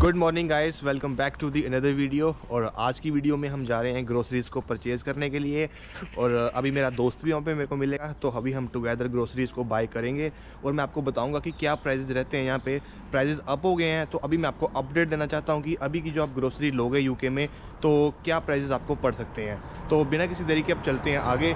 Good morning guys, welcome back to the another video. और आज की वीडियो में हम जा रहे हैं ग्रोसरीज़ को परचेज़ करने के लिए, और अभी मेरा दोस्त भी वहाँ पे मेरे को मिलेगा, तो अभी हम टुगेदर ग्रोसरीज़ को बाय करेंगे और मैं आपको बताऊंगा कि क्या प्राइजेज़ रहते हैं। यहाँ पे प्राइजेज़ अप हो गए हैं, तो अभी मैं आपको अपडेट देना चाहता हूँ कि अभी की जो आप ग्रोसरी लोगे यूके में तो क्या प्राइजेज़ आपको पड़ सकते हैं। तो बिना किसी देरी के आप चलते हैं आगे।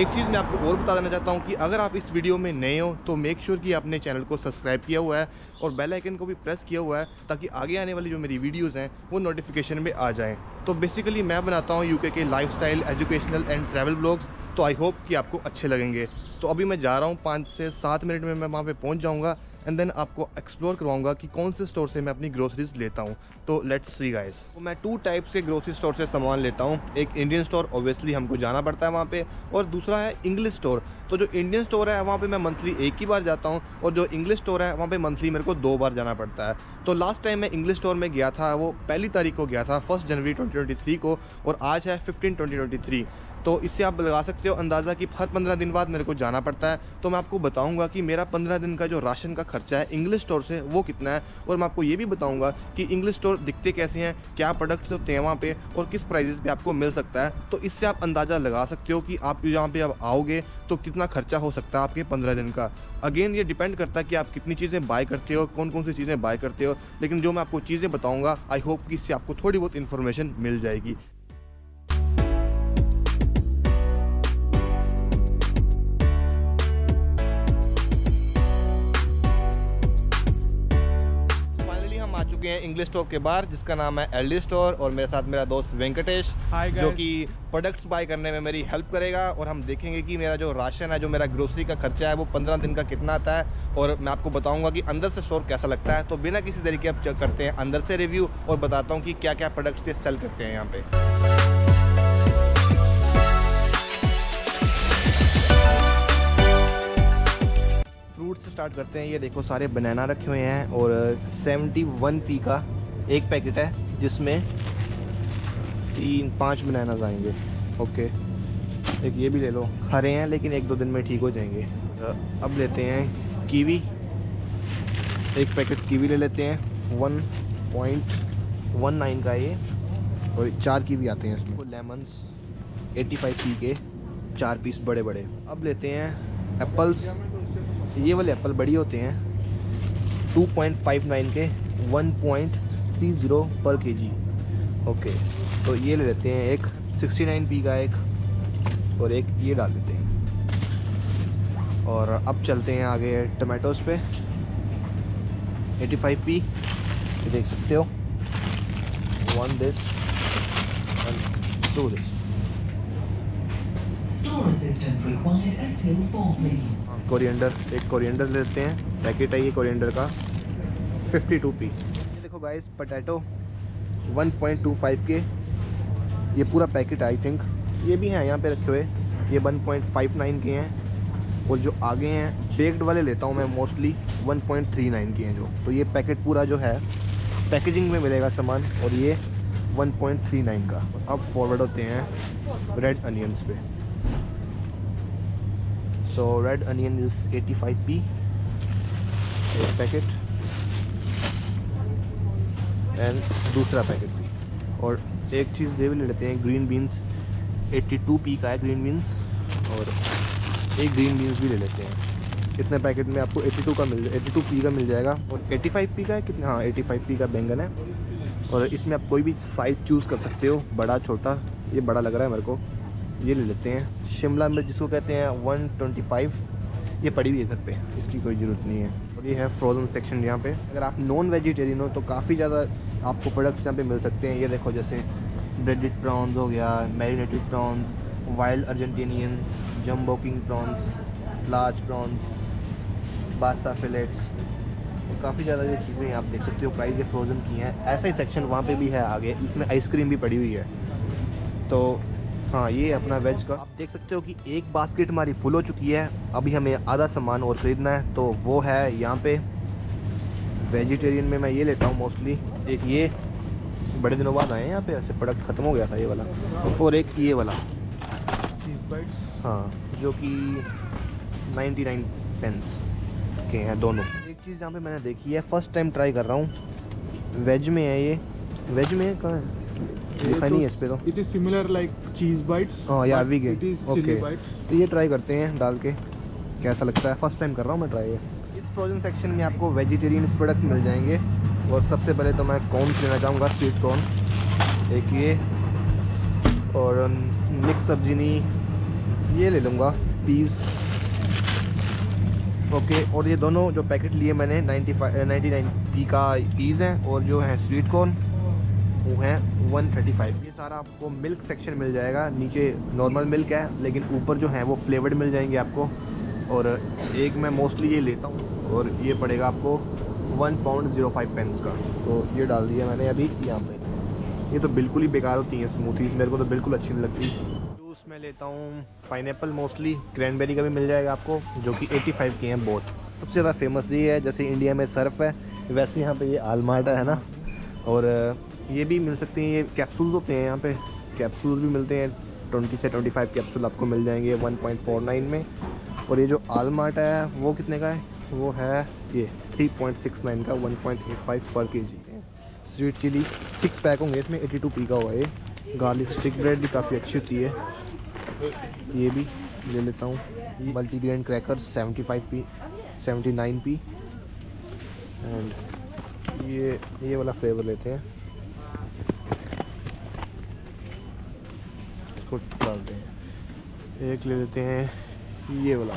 एक चीज़ मैं आपको और बता देना चाहता हूँ कि अगर आप इस वीडियो में नए हो तो मेक श्योर कि आपने चैनल को सब्सक्राइब किया हुआ है और बेल आइकन को भी प्रेस किया हुआ है, ताकि आगे आने वाली जो मेरी वीडियोस हैं वो नोटिफिकेशन में आ जाएं। तो बेसिकली मैं बनाता हूँ यूके के lifestyle, educational and travel blogs, तो आई होप कि आपको अच्छे लगेंगे। तो अभी मैं जा रहा हूँ, 5 से 7 मिनट में मैं वहाँ पे पहुँच जाऊँगा एंड देन आपको एक्सप्लोर करवाऊँगा कि कौन से स्टोर से मैं अपनी ग्रोसरीज लेता हूँ। तो लेट्स सी गाइस। तो मैं 2 टाइप्स के ग्रोसरी स्टोर से सामान लेता हूँ। एक इंडियन स्टोर, ऑब्वियसली हमको जाना पड़ता है वहाँ पे, और दूसरा है इंग्लिश स्टोर। तो जो इंडियन स्टोर है वहाँ पे मैं मंथली 1 ही बार जाता हूँ, और जो इंग्लिश स्टोर है वहाँ पे मंथली मेरे को 2 बार जाना पड़ता है। तो लास्ट टाइम मैं इंग्लिश स्टोर में गया था, वो पहली तारीख को गया था, 1 जनवरी 2023 को, और आज है 15 2023। तो इससे आप लगा सकते हो अंदाज़ा कि हर 15 दिन बाद मेरे को जाना पड़ता है। तो मैं आपको बताऊंगा कि मेरा 15 दिन का जो राशन का खर्चा है इंग्लिश स्टोर से वो कितना है, और मैं आपको ये भी बताऊंगा कि इंग्लिश स्टोर दिखते कैसे हैं, क्या प्रोडक्ट्स होते हैं वहाँ पे और किस प्राइजेस पे आपको मिल सकता है। तो इससे आप अंदाज़ा लगा सकते हो कि आप यहाँ पर आप आओगे तो कितना खर्चा हो सकता है आपके 15 दिन का। अगेन ये डिपेंड करता है कि आप कितनी चीज़ें बाय करते हो, कौन कौन सी चीज़ें बाय करते हो, लेकिन जो मैं आपको चीज़ें बताऊँगा आई होप कि इससे आपको थोड़ी बहुत इन्फॉर्मेशन मिल जाएगी। इंग्लिश स्टोर के बाहर, जिसका नाम है एल्डी स्टोर, और मेरे साथ मेरा दोस्त वेंकटेश, जो कि प्रोडक्ट्स बाय करने में मेरी हेल्प करेगा। और हम देखेंगे कि मेरा जो राशन है, जो मेरा ग्रोसरी का खर्चा है, वो 15 दिन का कितना आता है, और मैं आपको बताऊंगा कि अंदर से स्टोर कैसा लगता है। तो बिना किसी तरीके आप चेक करते हैं अंदर से रिव्यू, और बताता हूँ कि क्या क्या प्रोडक्ट्स ये सेल करते हैं यहाँ पे। फ्रूट से स्टार्ट करते हैं। ये देखो सारे बनाना रखे हुए हैं, और 71p का एक पैकेट है जिसमें 3-5 बनाना आएंगे। ओके, एक ये भी ले लो, हरे हैं लेकिन 1-2 दिन में ठीक हो जाएंगे। अब लेते हैं कीवी, एक पैकेट कीवी ले लेते हैं, 1.19 का ये, और 4 कीवी आते हैं इसमें। लेमन्स 85p के 4 पीस बड़े बड़े। अब लेते हैं एप्पल्स, ये वाले एप्पल बड़ी होते हैं, 2.59 के 1.30 पर केजी। ओके, तो ये ले लेते हैं, एक 69p का एक, और एक ये डाल देते हैं। और अब चलते हैं आगे टमाटोस पे, 85p, ये देख सकते हो, 1 दिस 1 2 दिस। कोरिएंडर, एक कोरिएंडर लेते हैं, पैकेट है ये कोरिएंडर का, 52p। देखो गाइस, पटैटो 1.25 के ये पूरा पैकेट आई थिंक, ये भी हैं यहाँ पे रखे हुए, ये 1.59 के हैं। और जो आगे हैं बेक्ड वाले लेता हूँ मैं मोस्टली, 1.39 के हैं जो। तो ये पैकेट पूरा जो है पैकेजिंग में मिलेगा सामान, और ये 1.39 का। अब फॉरवर्ड होते हैं रेड अनियंस पे। So red onion is 85p एक पैकेट, एंड दूसरा पैकेट भी। और एक चीज़ ये भी ले लेते हैं, ग्रीन बीन्स 82p का है ग्रीन बीन्स, और एक ग्रीन बीन्स भी ले लेते हैं। इतने पैकेट में आपको 82p का मिल जाएगा, और 85p का है कितना, हाँ 85p का बैंगन है। और इसमें आप कोई भी साइज़ चूज़ कर सकते हो, बड़ा छोटा, ये बड़ा लग रहा है मेरे को, ये ले लेते हैं। शिमला मिर्च जिसको कहते हैं, 125, ये पड़ी हुई है घर पे, इसकी कोई ज़रूरत नहीं है। और ये है फ्रोज़न सेक्शन यहाँ पे। अगर आप नॉन वेजिटेरियन हो तो काफ़ी ज़्यादा आपको प्रोडक्ट्स यहाँ पे मिल सकते हैं। ये देखो, जैसे ब्रेडेड प्रॉन्स हो गया, marinated prawns, wild Argentinian, jumbo king prawns, large prawns, basa fillets, और काफ़ी ज़्यादा ये चीज़ें आप देख सकते हो, प्राइस ये फ्रोज़न की हैं। ऐसा ही सेक्शन वहाँ पर भी है आगे, इसमें आइसक्रीम भी पड़ी हुई है। तो हाँ, ये अपना वेज का आप देख सकते हो कि एक बास्केट हमारी फुल हो चुकी है, अभी हमें आधा सामान और ख़रीदना है। तो वो है यहाँ पे वेजिटेरियन में, मैं ये लेता हूँ मोस्टली, एक ये बड़े दिनों बाद आए हैं यहाँ पे, ऐसे प्रोडक्ट ख़त्म हो गया था ये वाला, और एक ये वाला चीज़ बाइट्स, हाँ, जो कि 99p के हैं दोनों। एक चीज़ यहाँ पे मैंने देखी है, फर्स्ट टाइम ट्राई कर रहा हूँ, वेज में है ये, वेज में है कहाँ है? लिखा नहीं है इस पे तो। It is similar like cheese bites. हाँ यार भी गए, ओके तो ये ट्राई करते हैं डाल के कैसा लगता है। फर्स्ट टाइम कर रहा हूँ मैं ट्राई ये। इस फ्रोजन सेक्शन में आपको वेजिटेरियन प्रोडक्ट मिल जाएंगे और सबसे पहले तो मैं कॉर्न्स लेना चाहूँगा, स्वीट कॉर्न एक ये, और मिक्स सब्जी नहीं ये ले लूँगा, पीस ओके। और ये दोनों जो पैकेट लिए मैंने 99p का पीस हैं और जो है स्वीट कॉर्न वो हैं 135। ये सारा आपको मिल्क सेक्शन मिल जाएगा, नीचे नॉर्मल मिल्क है लेकिन ऊपर जो है वो फ्लेवर्ड मिल जाएंगे आपको। और एक मैं मोस्टली ये लेता हूँ और ये पड़ेगा आपको £1.05 का, तो ये डाल दिया मैंने अभी यहाँ पे। ये तो बिल्कुल ही बेकार होती हैं स्मूथीज़, मेरे को तो बिल्कुल अच्छी नहीं लगती। जूस मैं लेता हूँ पाइनएप्पल मोस्टली, क्रैनबेरी का भी मिल जाएगा आपको जो कि 85 के हैं बहुत। सबसे ज़्यादा फेमस ये है, जैसे इंडिया में सर्फ है वैसे यहाँ पर ये आलमाटा है ना, और ये भी मिल सकती हैं, ये कैप्सूल्स होते हैं यहाँ पे, कैप्सूल भी मिलते हैं 20 से 25 कैप्सूल आपको मिल जाएंगे 1.49 में। और ये जो आलमाट है वो कितने का है, वो है ये 3.69 का 1.85 पर केजी। स्वीट चिली 6 पैक होंगे इसमें, 82p का हुआ ये। गार्लिक स्टिक ब्रेड भी काफ़ी अच्छी होती है, ये भी ले लेता हूँ। Multigrain cracker 75p 79p, and ये वाला फ्लेवर लेते हैं, डालते हैं। एक ले लेते हैं ये वाला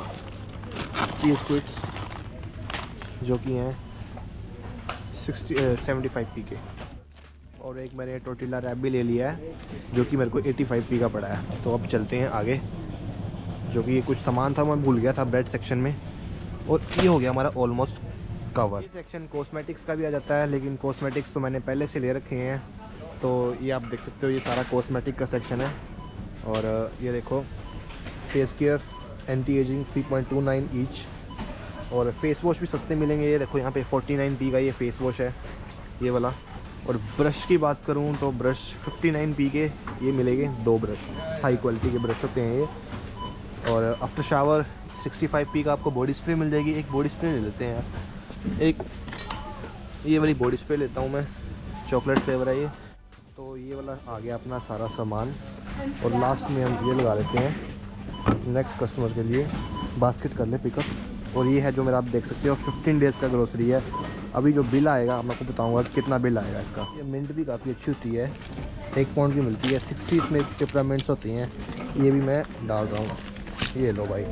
चीज स्क्विड्स जो कि हैं 75p के। और एक मैंने टोटीला रैप भी ले लिया है जो कि मेरे को 85p का पड़ा है। तो अब चलते हैं आगे, जो कि ये कुछ सामान था मैं भूल गया था ब्रेड सेक्शन में। और ये हो गया हमारा ऑलमोस्ट कवर। ये सेक्शन कॉस्मेटिक्स का भी आ जाता है, लेकिन कॉस्मेटिक्स तो मैंने पहले से ले रखे हैं, तो ये आप देख सकते हो ये सारा कॉस्मेटिक का सेक्शन है। और ये देखो face care anti ageing 3.29 each, और फेस वॉश भी सस्ते मिलेंगे। ये देखो यहाँ पे 49p का ये फेस वॉश है ये वाला। और ब्रश की बात करूँ तो ब्रश 59p के ये मिलेंगे, 2 ब्रश हाई क्वालिटी के ब्रश होते हैं ये। और आफ्टर शावर 65p का आपको बॉडी स्प्रे मिल जाएगी। एक बॉडी स्प्रे ले लेते हैं, एक ये वाली बॉडी स्प्रे लेता हूँ मैं, चॉकलेट फ्लेवर है ये। तो ये वाला आ गया अपना सारा सामान, और लास्ट में हम ये लगा लेते हैं नेक्स्ट कस्टमर के लिए, बास्केट कर ले पिकअप। और ये है जो मेरा आप देख सकते हो 15 डेज़ का ग्रोसरी है। अभी जो बिल आएगा मैं आपको बताऊंगा कितना बिल आएगा इसका। ये मिंट भी काफ़ी अच्छी होती है, 1 पाउंड की मिलती है, 60 इसमें टिपरामेंट्स होती हैं, ये भी मैं डाल रहा हूँ। ये लो भाई,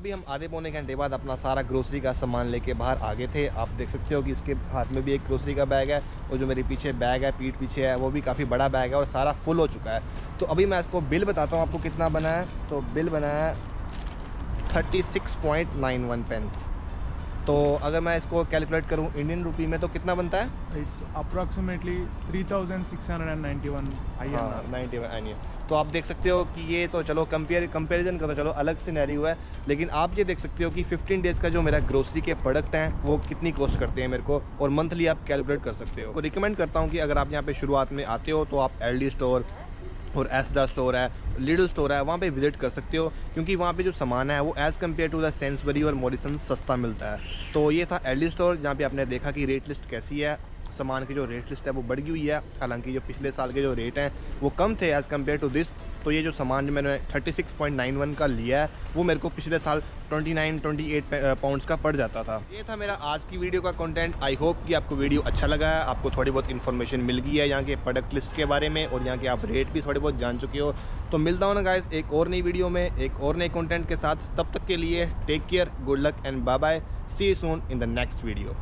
अभी हम आधे पौने घंटे बाद अपना सारा ग्रोसरी का सामान लेके बाहर आ गए थे। आप देख सकते हो कि इसके हाथ में भी एक ग्रोसरी का बैग है, और जो मेरे पीछे बैग है, पीठ पीछे है, वो भी काफ़ी बड़ा बैग है और सारा फुल हो चुका है। तो अभी मैं इसको बिल बताता हूँ आपको कितना बना है। तो बिल बना है 36.91 पेंस। तो अगर मैं इसको कैलकुलेट करूँ इंडियन रुपी में तो कितना बनता है, इट्स अप्रॉक्सीमेटली 3691। तो आप देख सकते हो कि ये तो चलो कंपेरिजन का तो चलो अलग सिनेरियो है, लेकिन आप ये देख सकते हो कि 15 डेज़ का जो मेरा ग्रोसरी के प्रोडक्ट हैं वो कितनी कॉस्ट करते हैं मेरे को, और मंथली आप कैलकुलेट कर सकते हो। तो रिकमेंड करता हूँ कि अगर आप यहाँ पे शुरुआत में आते हो तो आप एल्डी स्टोर और एसडा स्टोर है, लिडल स्टोर है, वहाँ पे विजिट कर सकते हो, क्योंकि वहाँ पे जो सामान है वो as compare to the Sainsbury और मॉरिसन्स सस्ता मिलता है। तो ये था एल्डी स्टोर, जहाँ पे आपने देखा कि रेट लिस्ट कैसी है, सामान की जो रेट लिस्ट है वो बढ़ गई हुई है, हालांकि जो पिछले साल के जो रेट हैं वो कम थे एज़ कम्पेयर टू दिस। तो ये जो सामान जो मैंने 36.91 का लिया है वो मेरे को पिछले साल 29-28 पाउंड्स का पड़ जाता था। ये था मेरा आज की वीडियो का कंटेंट। आई होप कि आपको वीडियो अच्छा लगा है, आपको थोड़ी बहुत इन्फॉर्मेशन मिल गई है यहाँ के प्रोडक्ट लिस्ट के बारे में, और यहाँ के आप रेट भी थोड़े बहुत जान चुके हो। तो मिलता हूँ ना गाइस एक और नई वीडियो में, एक और नए कंटेंट के साथ। तब तक के लिए Take care, good luck and bye-bye. See you soon in the next video.